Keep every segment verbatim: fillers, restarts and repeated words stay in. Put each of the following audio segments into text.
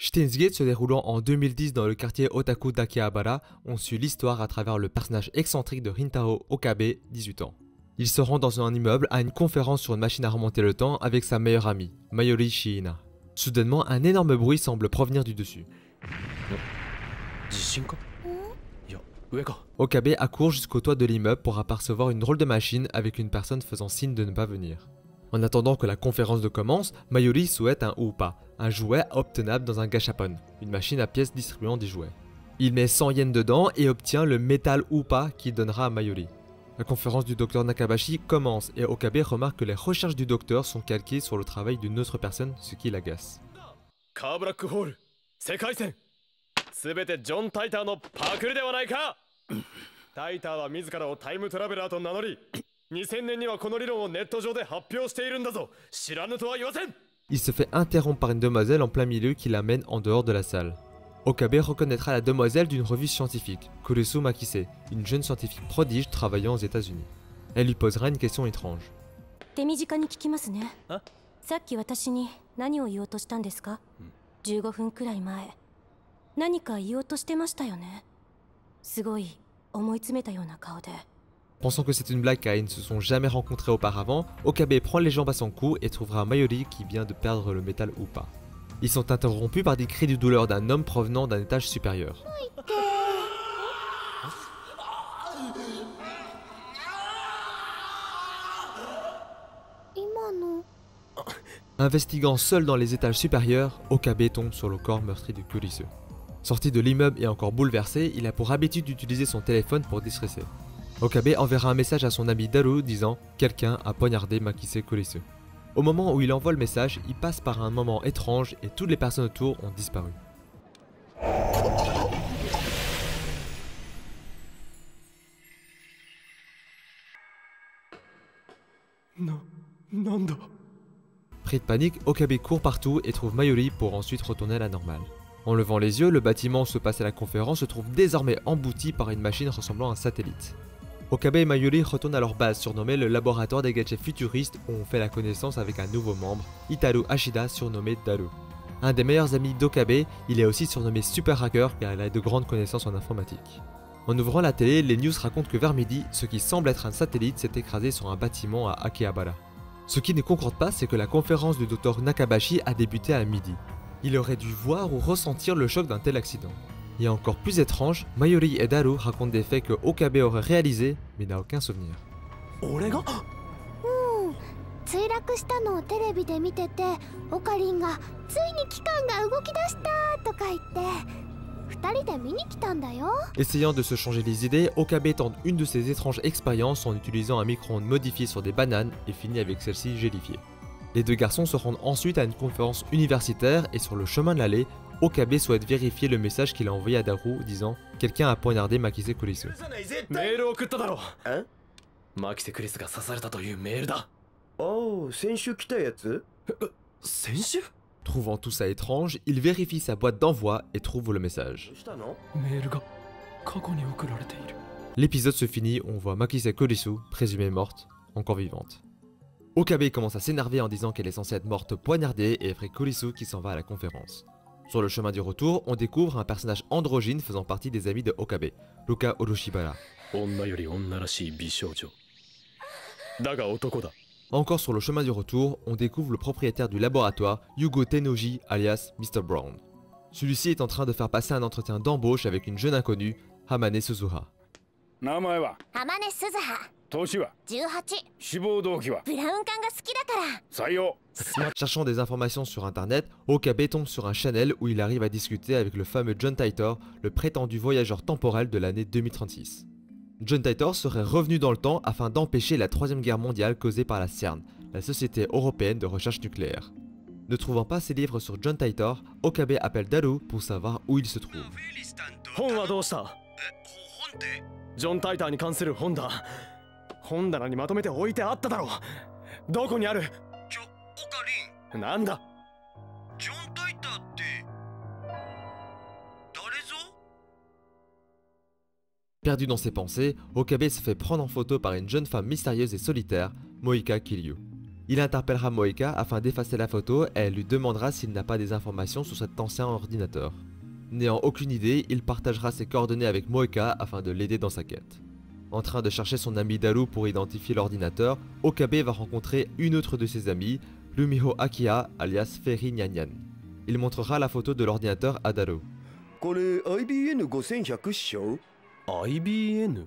Steins;Gate se déroulant en deux mille dix dans le quartier Otaku d'Akihabara, on suit l'histoire à travers le personnage excentrique de Rintaro Okabe, dix-huit ans. Il se rend dans un immeuble à une conférence sur une machine à remonter le temps avec sa meilleure amie, Mayuri Shiina. Soudainement, un énorme bruit semble provenir du dessus. Okabe accourt jusqu'au toit de l'immeuble pour apercevoir une drôle de machine avec une personne faisant signe de ne pas venir. En attendant que la conférence ne commence, Mayuri souhaite un Upa, un jouet obtenable dans un Gashapon, une machine à pièces distribuant des jouets. Il met cent yens dedans et obtient le Metal Upa qu'il donnera à Mayuri. La conférence du docteur Nakabachi commence et Okabe remarque que les recherches du docteur sont calquées sur le travail d'une autre personne, ce qui l'agace. John Titor Il se fait interrompre par une demoiselle en plein milieu qui l'amène en dehors de la salle. Okabe reconnaîtra la demoiselle d'une revue scientifique, Kurisu Makise, une jeune scientifique prodige travaillant aux États-Unis. Elle lui posera une question étrange. Pensant que c'est une blague car ils ne se sont jamais rencontrés auparavant, Okabe prend les jambes à son cou et trouvera Mayuri qui vient de perdre le métal ou pas. Ils sont interrompus par des cris de douleur d'un homme provenant d'un étage supérieur. Investiguant seul dans les étages supérieurs, Okabe tombe sur le corps meurtri de Kurisu. Sorti de l'immeuble et encore bouleversé, il a pour habitude d'utiliser son téléphone pour déstresser. Okabe enverra un message à son ami Daru disant « Quelqu'un a poignardé Makise Kurisu ». Au moment où il envoie le message, il passe par un moment étrange et toutes les personnes autour ont disparu. Non, non, non. Pris de panique, Okabe court partout et trouve Mayuri pour ensuite retourner à la normale. En levant les yeux, le bâtiment où se passait la conférence se trouve désormais embouti par une machine ressemblant à un satellite. Okabe et Mayuri retournent à leur base surnommée le laboratoire des gadgets futuristes où on fait la connaissance avec un nouveau membre, Itaru Hashida surnommé Daru. Un des meilleurs amis d'Okabe, il est aussi surnommé Super Hacker car il a de grandes connaissances en informatique. En ouvrant la télé, les news racontent que vers midi, ce qui semble être un satellite s'est écrasé sur un bâtiment à Akihabara. Ce qui ne concorde pas, c'est que la conférence du docteur Nakabachi a débuté à midi. Il aurait dû voir ou ressentir le choc d'un tel accident. Et encore plus étrange, Mayuri et Daru racontent des faits que Okabe aurait réalisés, mais n'a aucun souvenir. Essayant de se changer les idées, Okabe tente une de ses étranges expériences en utilisant un micro-ondes modifié sur des bananes et finit avec celle-ci gélifiée. Les deux garçons se rendent ensuite à une conférence universitaire et sur le chemin de l'allée, Okabe souhaite vérifier le message qu'il a envoyé à Daru disant « Quelqu'un a poignardé Makise Kurisu ». Trouvant tout ça étrange, il vérifie sa boîte d'envoi et trouve le message. L'épisode se finit, on voit Makise Kurisu, présumée morte, encore vivante. Okabe commence à s'énerver en disant qu'elle est censée être morte poignardée et effraie Kurisu qui s'en va à la conférence. Sur le chemin du retour, on découvre un personnage androgyne faisant partie des amis de Okabe, Luka Urushibara. Encore sur le chemin du retour, on découvre le propriétaire du laboratoire, Yugo Tennouji alias mister Brown. Celui-ci est en train de faire passer un entretien d'embauche avec une jeune inconnue, Hamane Suzuha. Hamane Suzuha. Cherchant des informations sur internet, Okabe tombe sur un channel où il arrive à discuter avec le fameux John Titor, le prétendu voyageur temporel de l'année deux mille trente-six. John Titor serait revenu dans le temps afin d'empêcher la troisième guerre mondiale causée par la CERN, la Société Européenne de Recherche Nucléaire. Ne trouvant pas ses livres sur John Titor, Okabe appelle Daru pour savoir où il se trouve. John Titor Perdu dans ses pensées, Okabe se fait prendre en photo par une jeune femme mystérieuse et solitaire, Moeka Kiryu. Il interpellera Moeka afin d'effacer la photo et elle lui demandera s'il n'a pas des informations sur cet ancien ordinateur. N'ayant aucune idée, il partagera ses coordonnées avec Moeka afin de l'aider dans sa quête. En train de chercher son ami Daru pour identifier l'ordinateur, Okabe va rencontrer une autre de ses amies, Rumiho Akiha alias Feri Nyanyan. Il montrera la photo de l'ordinateur à Daru. I B M cinq mille cent. I B M.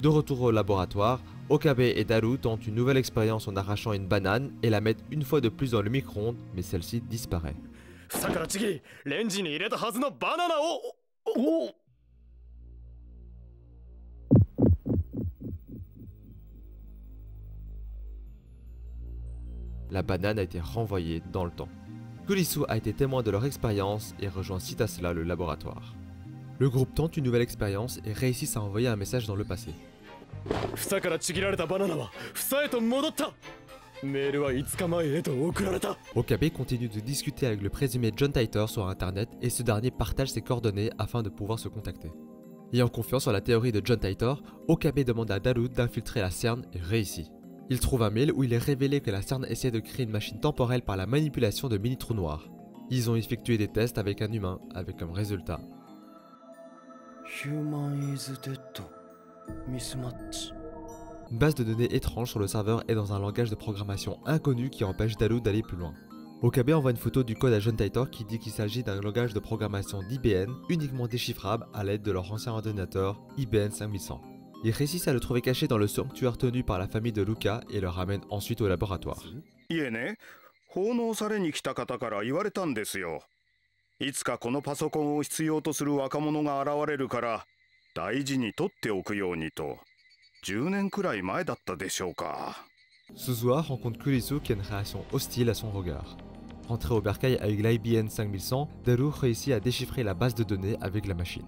De retour au laboratoire, Okabe et Daru tentent une nouvelle expérience en arrachant une banane et la mettent une fois de plus dans le micro-ondes, mais celle-ci disparaît. La banane a été renvoyée dans le temps. Kurisu a été témoin de leur expérience et rejoint suite à cela le laboratoire. Le groupe tente une nouvelle expérience et réussit à envoyer un message dans le passé. Okabe continue de discuter avec le présumé John Titor sur internet et ce dernier partage ses coordonnées afin de pouvoir se contacter. Ayant confiance en la théorie de John Titor, Okabe demande à Daru d'infiltrer la CERN et réussit. Il trouve un mail où il est révélé que la CERN essaie de créer une machine temporelle par la manipulation de mini-trous noirs. Ils ont effectué des tests avec un humain, avec comme résultat. Une base de données étrange sur le serveur est dans un langage de programmation inconnu qui empêche Daru d'aller plus loin. Okabe envoie une photo du code à John Titor qui dit qu'il s'agit d'un langage de programmation d'I B M uniquement déchiffrable à l'aide de leur ancien ordinateur I B M cinq mille cent. Ils réussissent à le trouver caché dans le sanctuaire tenu par la famille de Luka et le ramènent ensuite au laboratoire. Suzuha rencontre Kurisu qui a une réaction hostile à son regard. Rentré au bercail avec l'I B N cinq mille cent, Daru réussit à déchiffrer la base de données avec la machine.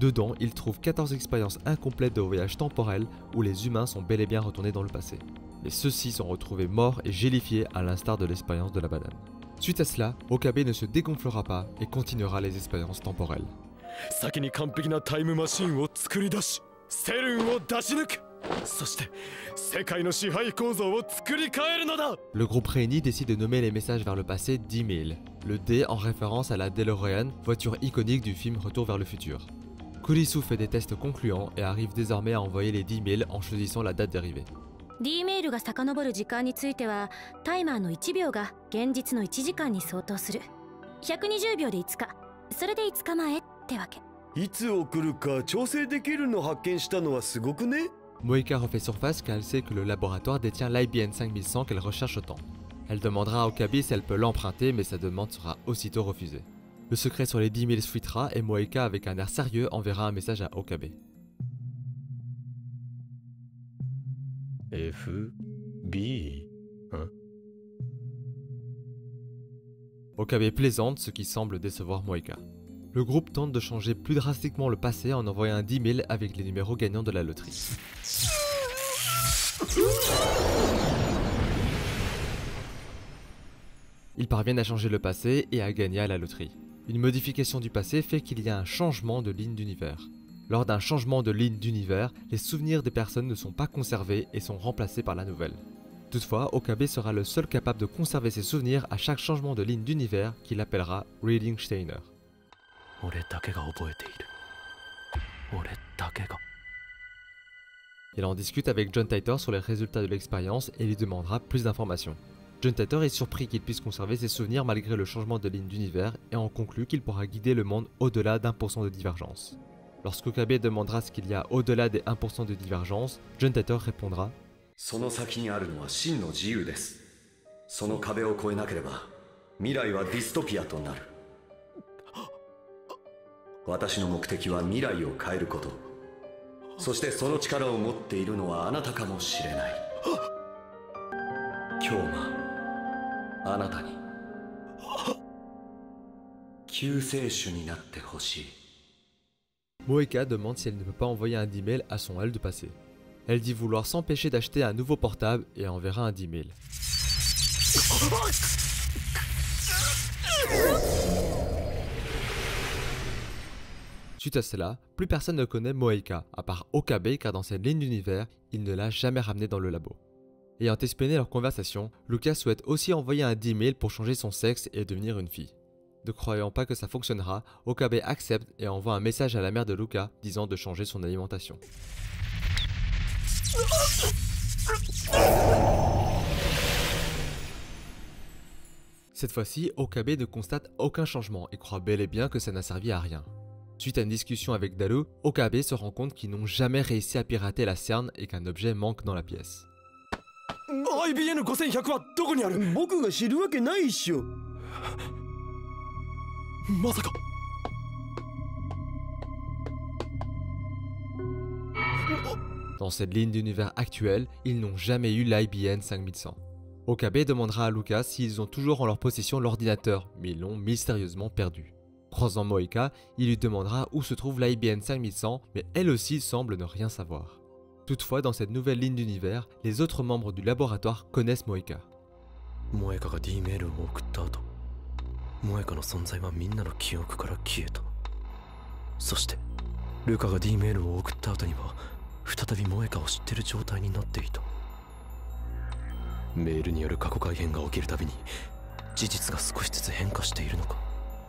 Dedans, il trouve quatorze expériences incomplètes de voyage temporel où les humains sont bel et bien retournés dans le passé. Mais ceux-ci sont retrouvés morts et gélifiés à l'instar de l'expérience de la banane. Suite à cela, Okabe ne se dégonflera pas et continuera les expériences temporelles. Le groupe réuni décide de nommer les messages vers le passé D-Mail, le D en référence à la DeLorean, voiture iconique du film Retour vers le futur. Kurisu fait des tests concluants et arrive désormais à envoyer les D-Mail en choisissant la date dérivée. Moeka refait surface car elle sait que le laboratoire détient l'I B N cinq mille cent qu'elle recherche autant. Elle demandera à Okabe si elle peut l'emprunter mais sa demande sera aussitôt refusée. Le secret sur les dix mille se fuitera et Moeka, avec un air sérieux, enverra un message à Okabe. F B, hein? Okabe plaisante, ce qui semble décevoir Moeka. Le groupe tente de changer plus drastiquement le passé en envoyant un dix mille avec les numéros gagnants de la loterie. Ils parviennent à changer le passé et à gagner à la loterie. Une modification du passé fait qu'il y a un changement de ligne d'univers. Lors d'un changement de ligne d'univers, les souvenirs des personnes ne sont pas conservés et sont remplacés par la nouvelle. Toutefois, Okabe sera le seul capable de conserver ses souvenirs à chaque changement de ligne d'univers qu'il appellera Reading Steiner. Il en discute avec John Titor sur les résultats de l'expérience et lui demandera plus d'informations. John Titor est surpris qu'il puisse conserver ses souvenirs malgré le changement de ligne d'univers et en conclut qu'il pourra guider le monde au-delà d'un pour cent de divergence. Lorsqu'Okabe demandera ce qu'il y a au-delà des un pour cent de divergence, John Titor répondra « Moeka demande si elle ne peut pas envoyer un D-Mail à son elle de passé. Elle dit vouloir s'empêcher d'acheter un nouveau portable et enverra un D-Mail. Suite à cela, plus personne ne connaît Moeka, à part Okabe car dans cette ligne d'univers, il ne l'a jamais ramené dans le labo. Ayant espionné leur conversation, Luka souhaite aussi envoyer un D-Mail pour changer son sexe et devenir une fille. Ne croyant pas que ça fonctionnera, Okabe accepte et envoie un message à la mère de Luka disant de changer son alimentation. Cette fois-ci, Okabe ne constate aucun changement et croit bel et bien que ça n'a servi à rien. Suite à une discussion avec Daru, Okabe se rend compte qu'ils n'ont jamais réussi à pirater la CERN et qu'un objet manque dans la pièce. Dans cette ligne d'univers actuelle, ils n'ont jamais eu l'I B M cinq mille cent. Okabe demandera à Luka s'ils ont toujours en leur possession l'ordinateur, mais ils l'ont mystérieusement perdu. Croisant Moeka, il lui demandera où se trouve l'I B M cinq mille cent, mais elle aussi semble ne rien savoir. Toutefois, dans cette nouvelle ligne d'univers, les autres membres du laboratoire connaissent Moeka. Moeka a D-Mailを送った後, Moekaの存在はみんなの記憶から消えた. そして, LukaがD-Mailを送った後には, 再びMoekaを知ってる状態になっていた. メールによる過去改変が起きるたびに, 事実が少しずつ変化しているのか.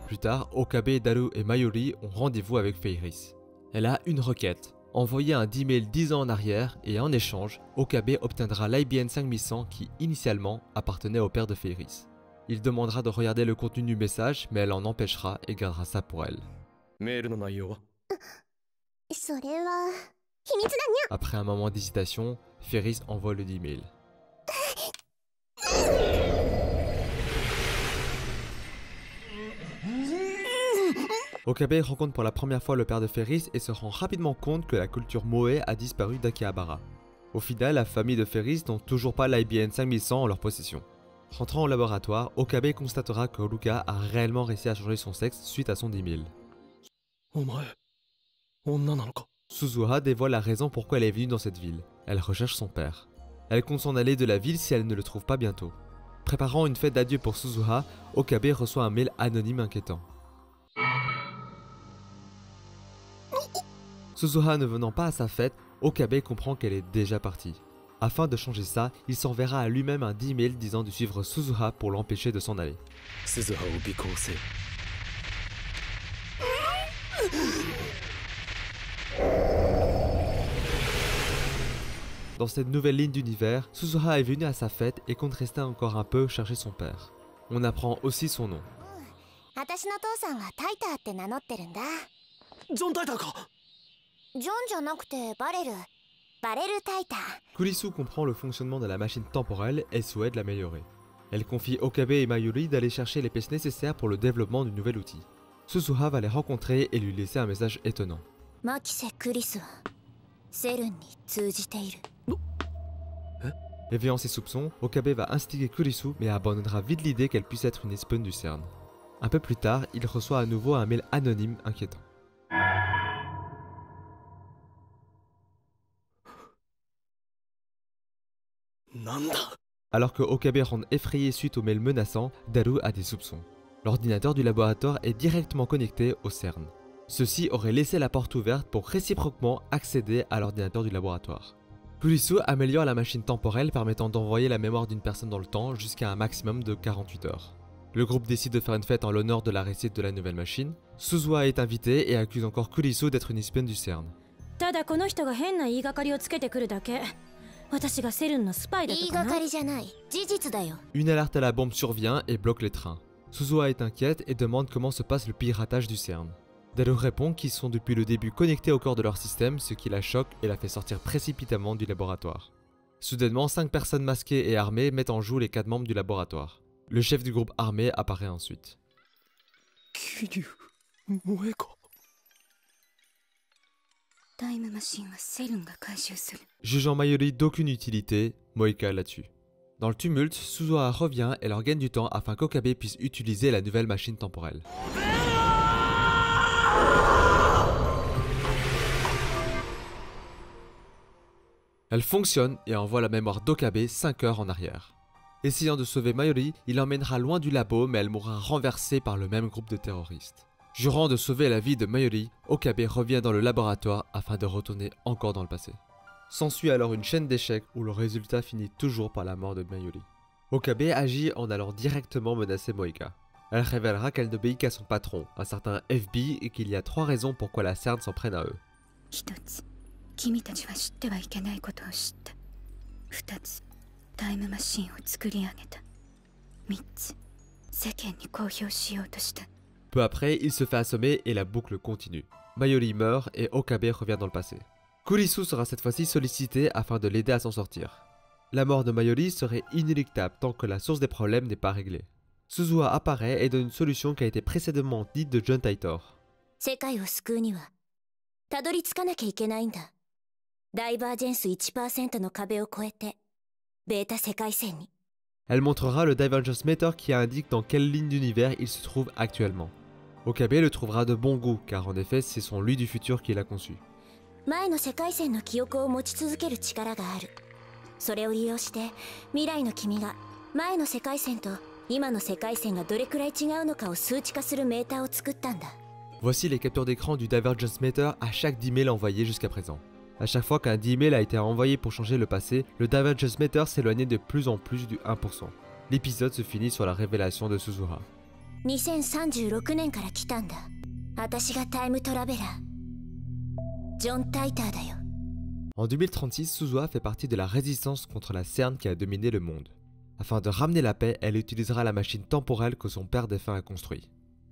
Plus tard, Okabe, Daru et Mayuri ont rendez-vous avec Feiris. Elle a une requête. Envoyer un D-Mail dix ans en arrière et en échange, Okabe obtiendra l'I B M cinq mille cent qui, initialement, appartenait au père de Feiris. Il demandera de regarder le contenu du message, mais elle en empêchera et gardera ça pour elle. Après un moment d'hésitation, Feiris envoie le D-Mail. Okabe rencontre pour la première fois le père de Feiris et se rend rapidement compte que la culture Moe a disparu d'Akihabara. Au final, la famille de Feiris n'a toujours pas l'I B M cinq mille cent en leur possession. Rentrant au laboratoire, Okabe constatera que Luka a réellement réussi à changer son sexe suite à son D-Mail. Suzuha dévoile la raison pourquoi elle est venue dans cette ville. Elle recherche son père. Elle compte s'en aller de la ville si elle ne le trouve pas bientôt. Préparant une fête d'adieu pour Suzuha, Okabe reçoit un mail anonyme inquiétant. Suzuha ne venant pas à sa fête, Okabe comprend qu'elle est déjà partie. Afin de changer ça, il s'enverra à lui-même un D-Mail disant de suivre Suzuha pour l'empêcher de s'en aller. Dans cette nouvelle ligne d'univers, Suzuha est venue à sa fête et compte rester encore un peu chercher son père. On apprend aussi son nom. John Titor. Kurisu comprend le fonctionnement de la machine temporelle et souhaite l'améliorer. Elle confie Okabe et Mayuri d'aller chercher les pièces nécessaires pour le développement du nouvel outil. Suzuha va les rencontrer et lui laisser un message étonnant. Éveillant ses soupçons, Okabe va instiguer Kurisu mais abandonnera vite l'idée qu'elle puisse être une espionne du CERN. Un peu plus tard, il reçoit à nouveau un mail anonyme inquiétant. Alors que Okabe rend effrayé suite au mail menaçant, Daru a des soupçons. L'ordinateur du laboratoire est directement connecté au CERN. Ceci aurait laissé la porte ouverte pour réciproquement accéder à l'ordinateur du laboratoire. Kurisu améliore la machine temporelle permettant d'envoyer la mémoire d'une personne dans le temps jusqu'à un maximum de quarante-huit heures. Le groupe décide de faire une fête en l'honneur de la réussite de la nouvelle machine. Suzuha est invitée et accuse encore Kurisu d'être une espionne du CERN. Une alerte à la bombe survient et bloque les trains. Suzuha est inquiète et demande comment se passe le piratage du CERN. Daru répond qu'ils sont depuis le début connectés au corps de leur système, ce qui la choque et la fait sortir précipitamment du laboratoire. Soudainement, cinq personnes masquées et armées mettent en joue les quatre membres du laboratoire. Le chef du groupe armé apparaît ensuite. Kiryu, Moeka. Jugeant Mayuri d'aucune utilité, Moeka la tue. Dans le tumulte, Suzuha revient et leur gagne du temps afin qu'Okabe puisse utiliser la nouvelle machine temporelle. Elle fonctionne et envoie la mémoire d'Okabe cinq heures en arrière. Essayant de sauver Mayuri, il l'emmènera loin du labo mais elle mourra renversée par le même groupe de terroristes. Jurant de sauver la vie de Mayuri, Okabe revient dans le laboratoire afin de retourner encore dans le passé. S'ensuit alors une chaîne d'échecs où le résultat finit toujours par la mort de Mayuri. Okabe agit en allant directement menacer Moeka. Elle révélera qu'elle n'obéit qu'à son patron, un certain F B, et qu'il y a trois raisons pourquoi la CERN s'en prenne à eux. Peu après, il se fait assommer et la boucle continue. Mayuri meurt et Okabe revient dans le passé. Kurisu sera cette fois-ci sollicité afin de l'aider à s'en sortir. La mort de Mayuri serait inéluctable tant que la source des problèmes n'est pas réglée. Suzuha apparaît et donne une solution qui a été précédemment dite de John Titor. Elle montrera le Divergence Meter qui indique dans quelle ligne d'univers il se trouve actuellement. Okabe le trouvera de bon goût car en effet c'est son lui du futur qui l'a conçu. Voici les captures d'écran du Divergence Meter à chaque D-Mail envoyé jusqu'à présent. A chaque fois qu'un D-Mail a été envoyé pour changer le passé, le Divergence Meter s'éloignait de plus en plus du un pour cent. L'épisode se finit sur la révélation de Suzuha. En deux mille trente-six, Suzuha fait partie de la résistance contre la CERN qui a dominé le monde. Afin de ramener la paix, elle utilisera la machine temporelle que son père défunt a construit.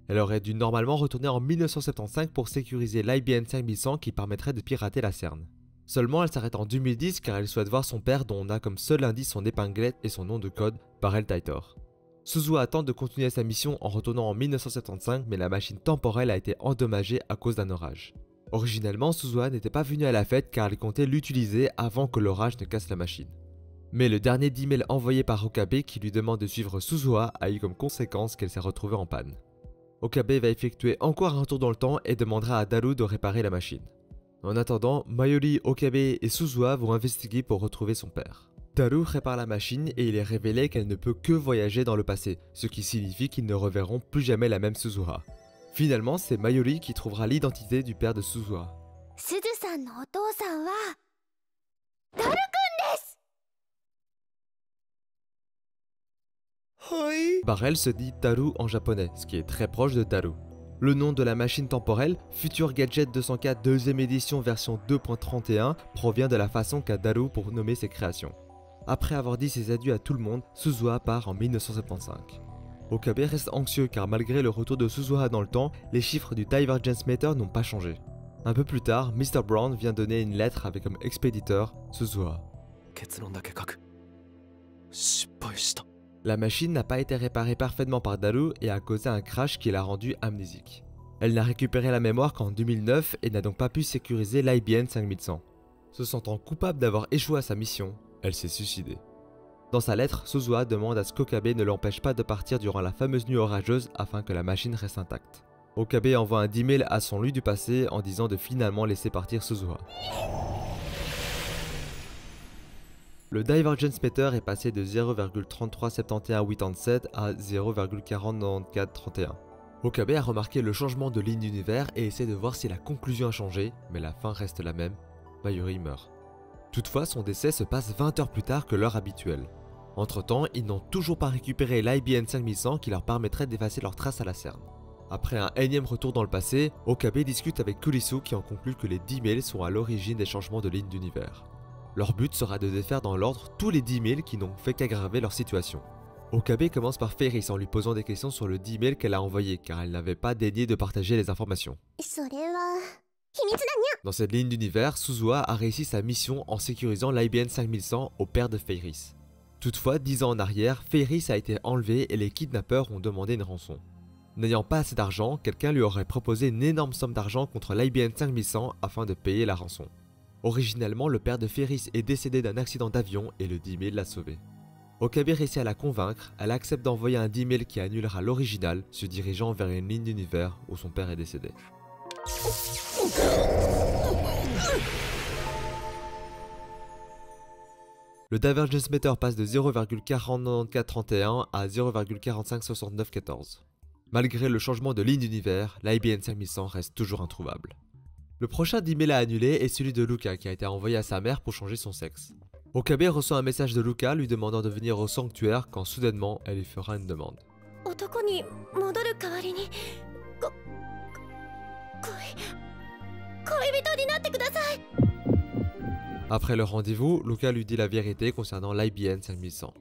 Elle aurait dû normalement retourner en mille neuf cent soixante-quinze pour sécuriser l'I B M cinq mille cent qui permettrait de pirater la CERN. Seulement, elle s'arrête en deux mille dix car elle souhaite voir son père dont on a comme seul indice son épinglette et son nom de code, Barrel Titor. Suzuha tente de continuer sa mission en retournant en mille neuf cent soixante-quinze mais la machine temporelle a été endommagée à cause d'un orage. Originellement, Suzuha n'était pas venue à la fête car elle comptait l'utiliser avant que l'orage ne casse la machine. Mais le dernier D-Mail envoyé par Okabe qui lui demande de suivre Suzuha a eu comme conséquence qu'elle s'est retrouvée en panne. Okabe va effectuer encore un tour dans le temps et demandera à Daru de réparer la machine. En attendant, Mayuri, Okabe et Suzuha vont investiguer pour retrouver son père. Daru répare la machine et il est révélé qu'elle ne peut que voyager dans le passé, ce qui signifie qu'ils ne reverront plus jamais la même Suzuha. Finalement, c'est Mayuri qui trouvera l'identité du père de Suzuha. Barrel se dit Taru en japonais, ce qui est très proche de Daru. Le nom de la machine temporelle, Future Gadget deux cent quatre deuxième édition version deux point trente et un, provient de la façon qu'a Daru pour nommer ses créations. Après avoir dit ses adieux à tout le monde, Suzuha part en mille neuf cent soixante-quinze. Okabe reste anxieux car malgré le retour de Suzuha dans le temps, les chiffres du Divergence Meter n'ont pas changé. Un peu plus tard, mister Brown vient donner une lettre avec comme expéditeur Suzuha. La machine n'a pas été réparée parfaitement par Daru et a causé un crash qui l'a rendue amnésique. Elle n'a récupéré la mémoire qu'en deux mille neuf et n'a donc pas pu sécuriser l'I B M cinq mille cent. Se sentant coupable d'avoir échoué à sa mission, elle s'est suicidée. Dans sa lettre, Suzuha demande à ce qu'Okabe ne l'empêche pas de partir durant la fameuse nuit orageuse afin que la machine reste intacte. Okabe envoie un D-Mail à son lui du passé en disant de finalement laisser partir Suzuha. Le Divergence Meter est passé de zéro virgule trois trois sept un huit sept à zéro virgule quatre zéro neuf quatre trois un. Okabe a remarqué le changement de ligne d'univers et essaie de voir si la conclusion a changé, mais la fin reste la même, Mayuri meurt. Toutefois, son décès se passe vingt heures plus tard que l'heure habituelle. Entre-temps, ils n'ont toujours pas récupéré l'I B M cinq mille cent qui leur permettrait d'effacer leurs traces à la CERN. Après un énième retour dans le passé, Okabe discute avec Kurisu qui en conclut que les D-Mail sont à l'origine des changements de ligne d'univers. Leur but sera de défaire dans l'ordre tous les D-Mail qui n'ont fait qu'aggraver leur situation. Okabe commence par Feri en lui posant des questions sur le D-Mail qu'elle a envoyé car elle n'avait pas daigné de partager les informations. Dans cette ligne d'univers, Suzuha a réussi sa mission en sécurisant l'I B M cinq mille cent au père de Feiris. Toutefois, dix ans en arrière, Feiris a été enlevé et les kidnappeurs ont demandé une rançon. N'ayant pas assez d'argent, quelqu'un lui aurait proposé une énorme somme d'argent contre l'I B M cinq mille cent afin de payer la rançon. Originellement, le père de Feiris est décédé d'un accident d'avion et le D-Mail l'a sauvé. Okabe réussit à la convaincre, elle accepte d'envoyer un D-Mail qui annulera l'original, se dirigeant vers une ligne d'univers où son père est décédé. Le Divergence Meter passe de zéro virgule quatre zéro neuf quatre trois un à zéro virgule quatre cinq six neuf un quatre. Malgré le changement de ligne d'univers, l'I B M cinq mille cent reste toujours introuvable. Le prochain D-Mail à annuler est celui de Luka qui a été envoyé à sa mère pour changer son sexe. Okabe reçoit un message de Luka lui demandant de venir au sanctuaire quand soudainement elle lui fera une demande. Après le rendez-vous, Luka lui dit la vérité concernant l'I B M cinq mille cent.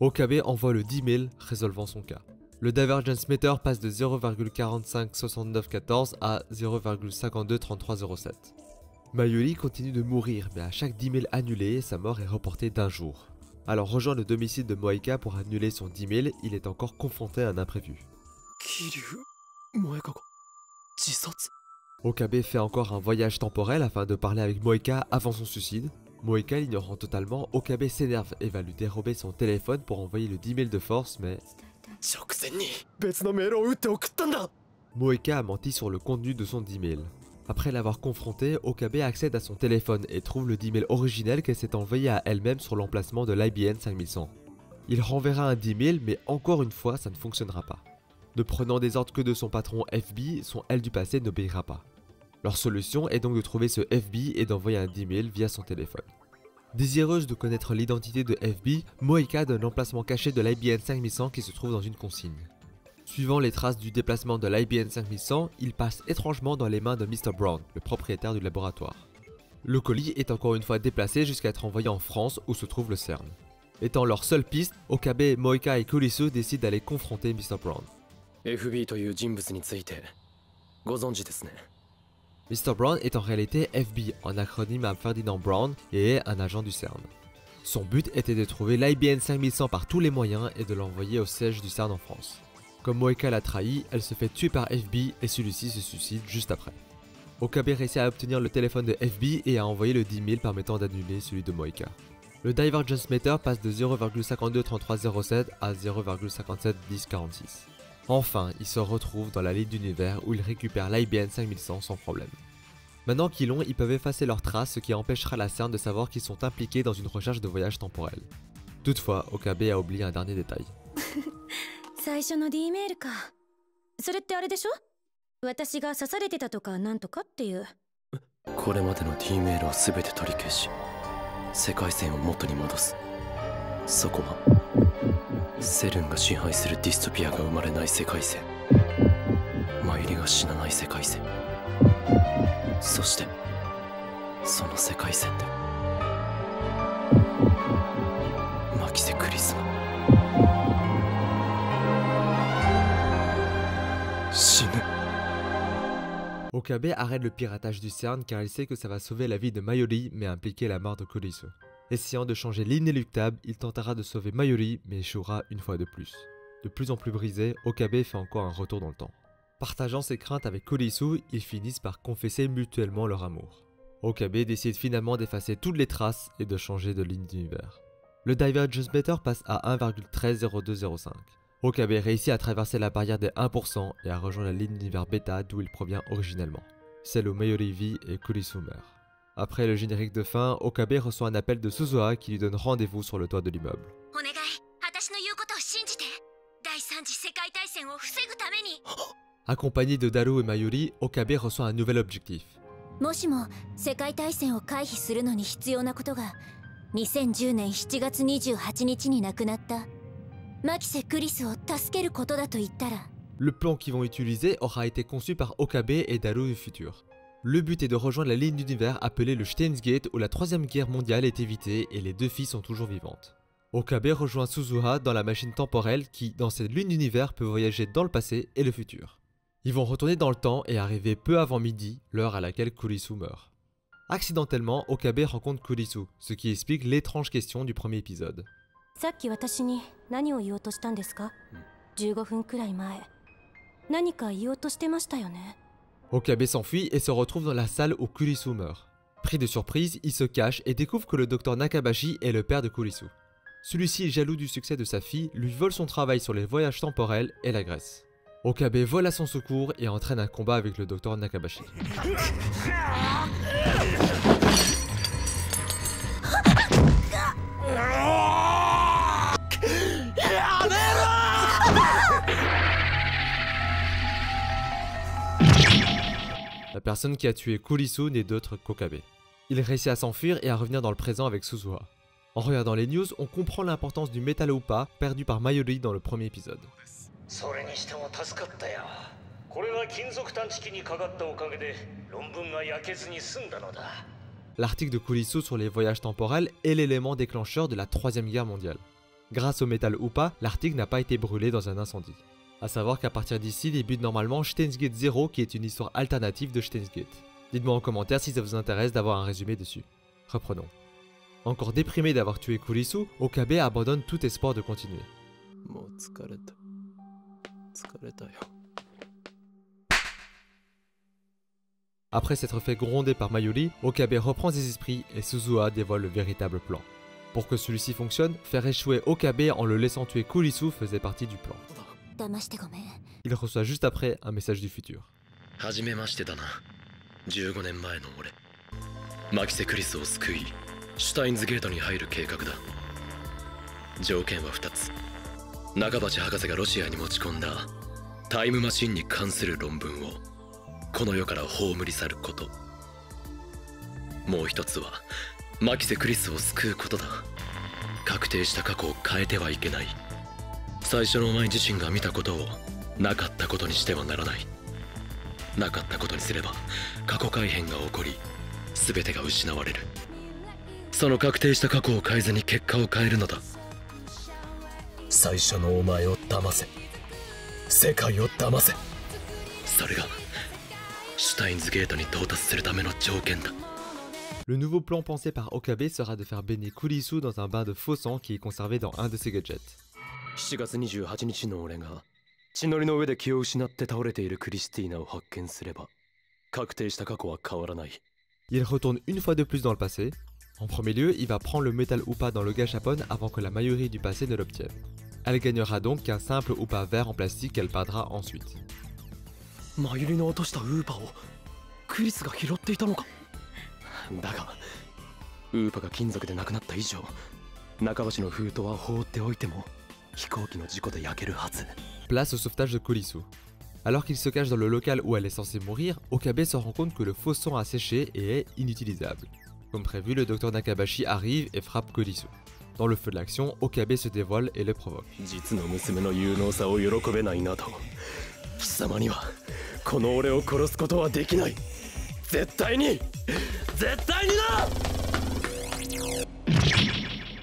Okabe envoie le D-Mail résolvant son cas. Le Divergence Meter passe de zéro virgule quarante-cinq soixante-neuf quatorze à zéro virgule cinquante-deux trente-trois zéro sept. Mayuri continue de mourir, mais à chaque D-Mail annulé, sa mort est reportée d'un jour. Alors rejoint le domicile de Moeka pour annuler son D-Mail, il est encore confronté à un imprévu. Kiryu, Moeka, jisatsu. Okabe fait encore un voyage temporel afin de parler avec Moeka avant son suicide. Moeka l'ignorant totalement, Okabe s'énerve et va lui dérober son téléphone pour envoyer le D-Mail de force, mais... Moeka a menti sur le contenu de son D-Mail. Après l'avoir confronté, Okabe accède à son téléphone et trouve le D-Mail originel qu'elle s'est envoyé à elle-même sur l'emplacement de l'I B M cinq mille cent. Il renverra un D-Mail, mais encore une fois, ça ne fonctionnera pas. Ne prenant des ordres que de son patron F B, son L du passé n'obéira pas. Leur solution est donc de trouver ce F B et d'envoyer un D-Mail via son téléphone. Désireuse de connaître l'identité de F B, Moeka donne l'emplacement caché de l'I B M cinq mille cent qui se trouve dans une consigne. Suivant les traces du déplacement de l'I B M cinq mille cent, il passe étrangement dans les mains de mister Brown, le propriétaire du laboratoire. Le colis est encore une fois déplacé jusqu'à être envoyé en France où se trouve le CERN. Étant leur seule piste, Okabe, Moeka et Kurisu décident d'aller confronter mister Brown. mister Brown est en réalité F B, en acronyme à Ferdinand Brown, et est un agent du CERN. Son but était de trouver l'I B M cinq mille cent par tous les moyens et de l'envoyer au siège du CERN en France. Comme Moeka l'a trahi, elle se fait tuer par F B et celui-ci se suicide juste après. Okabe réussit à obtenir le téléphone de F B et a envoyé le D-Mail permettant d'annuler celui de Moeka. Le Divergence Meter passe de zéro virgule cinquante-deux trente-trois zéro sept à zéro virgule cinquante-sept dix quarante-six. Enfin, il se retrouve dans la ligne d'univers où il récupère l'I B M cinq mille cent sans problème. Maintenant qu'ils l'ont, ils peuvent effacer leurs traces, ce qui empêchera la CERN de savoir qu'ils sont impliqués dans une recherche de voyage temporel. Toutefois, Okabe a oublié un dernier détail. Okabe arrête le piratage du CERN car il sait que ça va sauver la vie de Mayuri mais impliquer la mort de Kurisu. Essayant de changer l'inéluctable, il tentera de sauver Mayuri mais échouera une fois de plus. De plus en plus brisé, Okabe fait encore un retour dans le temps. Partageant ses craintes avec Kurisu, ils finissent par confesser mutuellement leur amour. Okabe décide finalement d'effacer toutes les traces et de changer de ligne d'univers. Le Divergence Meter passe à un virgule un trois zéro deux zéro cinq. Okabe réussit à traverser la barrière des un pour cent et à rejoindre la ligne d'univers bêta d'où il provient originellement, celle où Mayuri vit et Kurisu meurt. Après le générique de fin, Okabe reçoit un appel de Suzuha qui lui donne rendez-vous sur le toit de l'immeuble. Accompagné de Daru et Mayuri, Okabe reçoit un nouvel objectif. Le plan qu'ils vont utiliser aura été conçu par Okabe et Daru du futur. Le but est de rejoindre la ligne d'univers appelée le Steins;Gate où la troisième guerre mondiale est évitée et les deux filles sont toujours vivantes. Okabe rejoint Suzuha dans la machine temporelle qui, dans cette ligne d'univers, peut voyager dans le passé et le futur. Ils vont retourner dans le temps et arriver peu avant midi, l'heure à laquelle Kurisu meurt. Accidentellement, Okabe rencontre Kurisu, ce qui explique l'étrange question du premier épisode. Okabe s'enfuit et se retrouve dans la salle où Kurisu meurt. Pris de surprise, il se cache et découvre que le docteur Nakabachi est le père de Kurisu. Celui-ci, jaloux du succès de sa fille, lui vole son travail sur les voyages temporels et l'agresse. Okabe vole à son secours et entraîne un combat avec le docteur Nakabachi. La personne qui a tué Kurisu n'est d'autre qu'Okabe. Il réussit à s'enfuir et à revenir dans le présent avec Suzuha. En regardant les news, on comprend l'importance du Metal Upa perdu par Mayuri dans le premier épisode. L'article de Kurisu sur les voyages temporels est l'élément déclencheur de la troisième guerre mondiale. Grâce au Metal Upa, l'article n'a pas été brûlé dans un incendie. A savoir qu'à partir d'ici débute normalement Steins;Gate zéro qui est une histoire alternative de Steins;Gate. Dites-moi en commentaire si ça vous intéresse d'avoir un résumé dessus. Reprenons. Encore déprimé d'avoir tué Kurisu, Okabe abandonne tout espoir de continuer. Après s'être fait gronder par Mayuri, Okabe reprend ses esprits et Suzuha dévoile le véritable plan. Pour que celui-ci fonctionne, faire échouer Okabe en le laissant tuer Kurisu faisait partie du plan. Il reçoit juste après un message du futur. Le nouveau plan pensé par Okabe sera de faire baigner Kurisu dans un bain de faux sang qui est conservé dans un de ses gadgets. Il retourne une fois de plus dans le passé. En premier lieu, il va prendre le Metal Upa dans le Gashapon avant que la Mayuri du passé ne l'obtienne. Elle gagnera donc qu'un simple Upa vert en plastique qu'elle perdra ensuite. Mayuri no otoshita Upa o Kurisu ga hirotte ita no ka? Daga Upa ga kinzoku de nakunatta ijo Nakabachi no futo wa houtte oite mo hikouki no jiko de yakeru hazu. Place au sauvetage de Kurisu. Alors qu'il se cache dans le local où elle est censée mourir, Okabe se rend compte que le faux sang a séché et est inutilisable. Comme prévu, le docteur Nakabachi arrive et frappe Kurisu. Dans le feu de l'action, Okabe se dévoile et le provoque.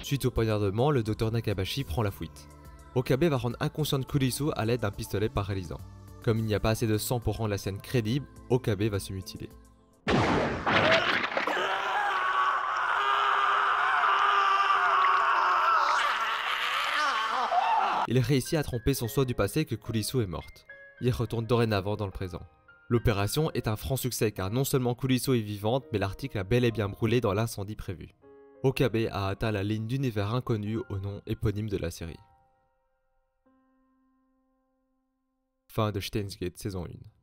Suite au poignardement, le docteur Nakabachi prend la fuite. Okabe va rendre inconsciente Kurisu à l'aide d'un pistolet paralysant. Comme il n'y a pas assez de sang pour rendre la scène crédible, Okabe va se mutiler. Il réussit à tromper son soi du passé que Kurisu est morte. Il retourne dorénavant dans le présent. L'opération est un franc succès car non seulement Kurisu est vivante, mais l'article a bel et bien brûlé dans l'incendie prévu. Okabe a atteint la ligne d'univers inconnu au nom éponyme de la série. Fin de Steins;Gate saison un.